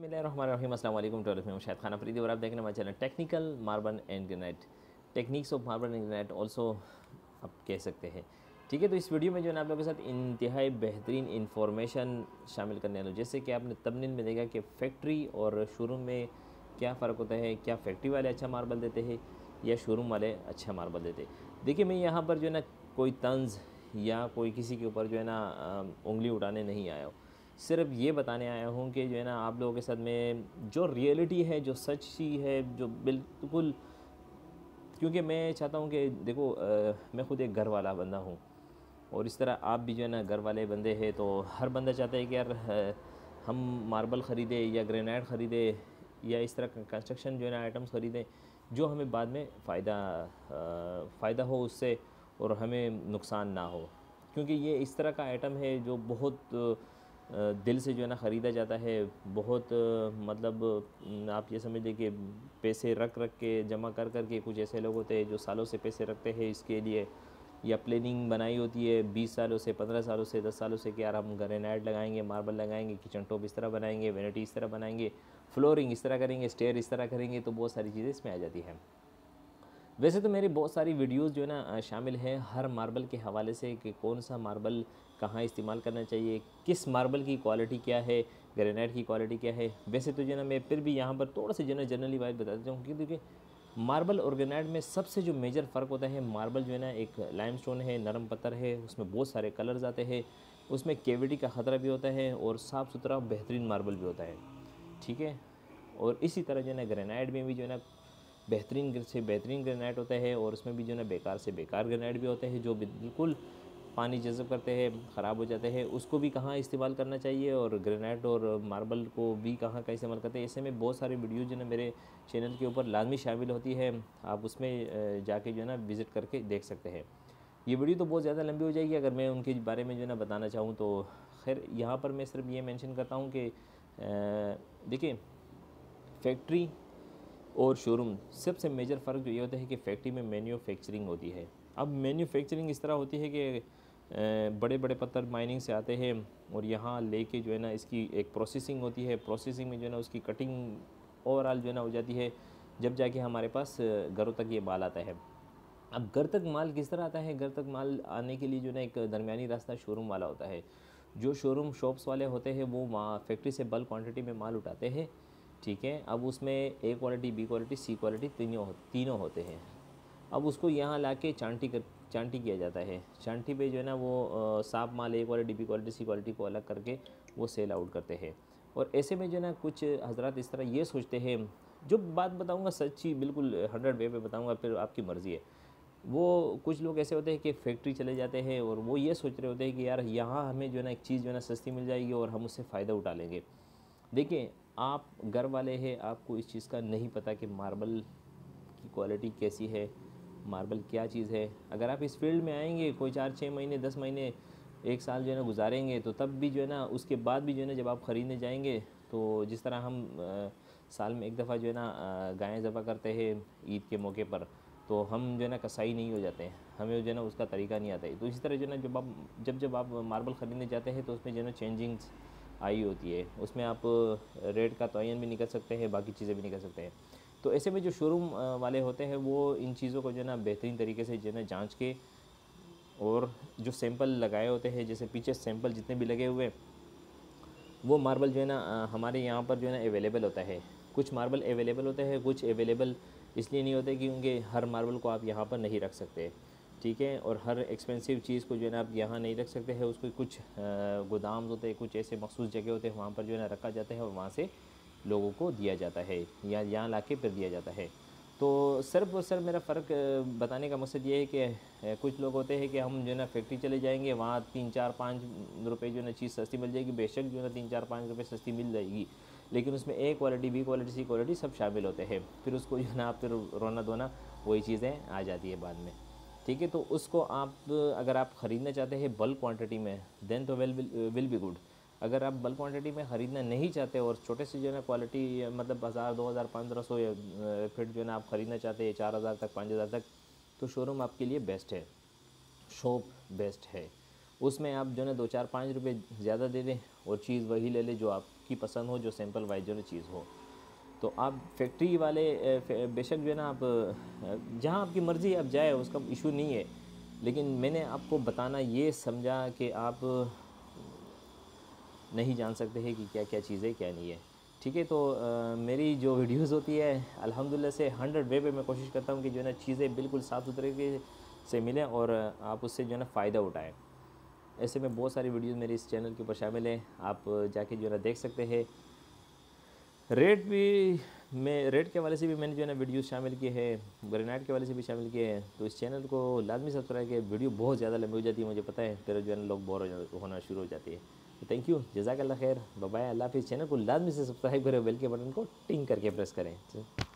बिस्मिल्लाहिर्रहमानिर्रहीम अस्सलाम वालेकुम टू ऑल ऑफ यू। मैं शाहिद खान अफरीदी और आप देख रहे हैं हमारे channel technical marble and granite, techniques of marble and granite also आप कह सकते हैं। ठीक है, तो इस वीडियो में जो है आप लोगों के साथ इंतहाई बेहतरीन इन्फॉर्मेशन शामिल करने वाला हूँ। जैसे कि आपने तमनील में देखा कि फैक्ट्री और शोरूम में क्या फ़र्क होता है, क्या फैक्ट्री वाले अच्छा मार्बल देते हैं या शोरूम वाले अच्छा मार्बल देते हैं। देखिए, मैं यहाँ पर जो है ना कोई तंज या कोई किसी के ऊपर जो है ना उंगली उठाने नहीं आया हूँ, सिर्फ ये बताने आया हूँ कि जो है ना आप लोगों के साथ में जो रियलिटी है, जो सच्ची है, जो बिल्कुल, क्योंकि मैं चाहता हूँ कि देखो मैं खुद एक घर वाला बंदा हूँ और इस तरह आप भी जो है ना घर वाले बंदे हैं, तो हर बंदा चाहता है कि यार हम मार्बल ख़रीदे या ग्रेनाइट ख़रीदे या इस तरह का कंस्ट्रक्शन जो है ना आइटम्स ख़रीदें जो हमें बाद में फ़ायदा हो उससे और हमें नुकसान ना हो, क्योंकि ये इस तरह का आइटम है जो बहुत दिल से जो है ना ख़रीदा जाता है। बहुत मतलब आप ये समझ लें कि पैसे रख के जमा कर के कुछ ऐसे लोग होते हैं जो सालों से पैसे रखते हैं इसके लिए, या प्लानिंग बनाई होती है 20 सालों से, 15 सालों से, 10 सालों से कि यार हम ग्रेनाइट लगाएंगे, मार्बल लगाएंगे, किचन टॉप इस तरह बनाएंगे, वैनिटी इस तरह बनाएंगे, फ्लोरिंग इस तरह करेंगे, स्टेयर इस तरह करेंगे। तो बहुत सारी चीज़ें इसमें आ जाती हैं। वैसे तो मेरी बहुत सारी वीडियोस जो है ना शामिल हैं हर मार्बल के हवाले से कि कौन सा मार्बल कहाँ इस्तेमाल करना चाहिए, किस मार्बल की क्वालिटी क्या है, ग्रेनाइट की क्वालिटी क्या है। वैसे तो जो है ना मैं फिर भी यहाँ पर थोड़ा सा जो है ना जनरली वाइज बता देता हूँ, क्योंकि मार्बल और ग्रेनाइट में सबसे जो मेजर फ़र्क होता है, मार्बल जो है ना एक लाइमस्टोन है, नरम पत्थर है, उसमें बहुत सारे कलर्स आते हैं, उसमें कैविटी का ख़तरा भी होता है और साफ़ सुथरा बेहतरीन मार्बल भी होता है। ठीक है, और इसी तरह जो है ना ग्रेनाइट में भी जो है ना बेहतरीन से बेहतरीन ग्रेनाइट होता है और उसमें भी जो है ना बेकार से बेकार ग्रेनाइट भी होते हैं जो बिल्कुल पानी जज़ब करते हैं, ख़राब हो जाते हैं। उसको भी कहाँ इस्तेमाल करना चाहिए और ग्रेनाइट और मार्बल को भी कहाँ का इस्तेमाल करते हैं, ऐसे में बहुत सारे वीडियो जो है ना मेरे चैनल के ऊपर लाजमी शामिल होती है। आप उसमें जाके जो है ना विज़िट करके देख सकते हैं। ये वीडियो तो बहुत ज़्यादा लंबी हो जाएगी अगर मैं उनके बारे में जो है ना बताना चाहूँ तो। खैर, यहाँ पर मैं सिर्फ ये मेंशन करता हूँ कि देखिए फैक्ट्री और शोरूम, सबसे मेजर फ़र्क जो ये होता है कि फैक्ट्री में मैन्युफैक्चरिंग होती है। अब मैन्युफैक्चरिंग इस तरह होती है कि बड़े बड़े पत्थर माइनिंग से आते हैं और यहाँ लेके जो है ना इसकी एक प्रोसेसिंग होती है। प्रोसेसिंग में जो है ना उसकी कटिंग ओवरऑल जो है ना हो जाती है, जब जाके हमारे पास घरों तक ये माल आता है। अब घर तक माल किस तरह आता है, घर तक माल आने के लिए जो है ना एक दरमियानी रास्ता शोरूम वाला होता है। जो शोरूम शॉप्स वाले होते हैं वो फैक्ट्री से बल्क क्वान्टिटी में माल उठाते हैं। ठीक है, अब उसमें A quality, B quality, C quality तीनों होते हैं। अब उसको यहाँ लाके चांटी किया जाता है। चांटी पे जो है ना वो साफ माल A quality, B quality, C quality को अलग करके वो सेल आउट करते हैं। और ऐसे में जो है ना कुछ हजरात इस तरह ये सोचते हैं, जो बात बताऊँगा सच्ची बिल्कुल 100 वे पे बताऊँगा, फिर आपकी मर्ज़ी है। वो कुछ लोग ऐसे होते हैं कि फैक्ट्री चले जाते हैं और वो ये सोच रहे होते हैं कि यार यहाँ हमें जो है ना एक चीज़ जो है ना सस्ती मिल जाएगी और हम उससे फ़ायदा उठा लेंगे। देखिए, आप घर वाले हैं, आपको इस चीज़ का नहीं पता कि मार्बल की क्वालिटी कैसी है, मार्बल क्या चीज़ है। अगर आप इस फील्ड में आएंगे, कोई 4-6 महीने, 10 महीने, 1 साल जो है ना गुजारेंगे, तो तब भी जो है ना उसके बाद भी जो है ना जब आप ख़रीदने जाएंगे, तो जिस तरह हम साल में एक दफ़ा जो है ना गायें ज़बा करते हैं ईद के मौके पर, तो हम जो है ना कसाई नहीं हो जाते हैं, हमें जो है ना उसका तरीका नहीं आता है। तो इसी तरह जो है ना जब आप मार्बल ख़रीदने जाते हैं तो उसमें जो है ना चेंजिंग्स आई होती है, उसमें आप रेट का तयन भी निकल सकते हैं, बाकी चीज़ें भी निकल सकते हैं। तो ऐसे में जो शोरूम वाले होते हैं वो इन चीज़ों को जो है ना बेहतरीन तरीके से जो है ना जाँच के, और जो सैंपल लगाए होते हैं, जैसे पीछे सैंपल जितने भी लगे हुए, वो मार्बल जो है ना हमारे यहाँ पर जो है ना अवेलेबल होता है। कुछ मार्बल अवेलेबल होते हैं, कुछ अवेलेबल इसलिए नहीं होते क्योंकि हर मार्बल को आप यहाँ पर नहीं रख सकते। ठीक है, और हर एक्सपेंसिव चीज़ को जो है ना आप यहाँ नहीं रख सकते हैं, उसको कुछ गोदाम होते हैं, कुछ ऐसे मखसूस जगह होते हैं, वहाँ पर जो है ना रखा जाता है और वहाँ से लोगों को दिया जाता है या यहाँ लाके फिर दिया जाता है। तो सिर्फ और सिर्फ मेरा फ़र्क बताने का मकसद ये है कि कुछ लोग होते हैं कि हम जो है ना फैक्ट्री चले जाएंगे, वहाँ 3-4-5 रुपये जो है ना चीज़ सस्ती मिल जाएगी। बेशक जो है ना 3-4-5 रुपये सस्ती मिल जाएगी, लेकिन उसमें A quality, B quality, C quality सब शामिल होते हैं। फिर उसको जो है ना आप फिर रोना धोना वही चीज़ें आ जाती है बाद में। ठीक है, तो उसको आप अगर आप ख़रीदना चाहते हैं बल्क क्वांटिटी में, देन तो विल बी गुड। अगर आप बल्क क्वांटिटी में ख़रीदना नहीं चाहते और छोटे से जो है ना क्वालिटी मतलब 1000, 2000, 1500 फिट जो है ना आप ख़रीदना चाहते हैं 4000 तक, 5000 तक, तो शोरूम आपके लिए बेस्ट है, शॉप बेस्ट है। उसमें आप जो है ना 2-4-5 रुपये ज़्यादा दे दें और चीज़ वही ले लें जो आप की पसंद हो, जो सैम्पल वाइज जो चीज़ हो। तो आप फैक्ट्री वाले बेशक जो है ना, आप जहाँ आपकी मर्ज़ी आप जाए, उसका इशू नहीं है। लेकिन मैंने आपको बताना ये समझा कि आप नहीं जान सकते हैं कि क्या क्या चीज़ें क्या नहीं है, ठीक है। तो मेरी जो वीडियोस होती है अल्हम्दुलिल्लाह से 100 वे पे मैं कोशिश करता हूँ कि जो है ना चीज़ें बिल्कुल साफ़ सुथरे के से मिलें और आप उससे जो है ना फ़ायदा उठाएं। ऐसे में बहुत सारी वीडियोस मेरे इस चैनल के ऊपर शामिल हैं, आप जाके जो है ना देख सकते हैं। रेट के हवाले से भी मैंने जो है ना वीडियो शामिल किए हैं, ग्रेनाइट के हवाले से भी शामिल किए हैं। तो इस चैनल को लाजमी सब्सक्राइब किया। वीडियो बहुत ज़्यादा लंबी हो जाती है, मुझे पता है, फिर जो है ना लोग बोर होना शुरू हो जाती है। थैंक यू, जज़ाकल्लाह खैर, बाय बाय, अल्लाह हाफ़िज़। चैनल को लाजमी से सब्सक्राइब करें, बेल के बटन को टिंग करके प्रेस करें।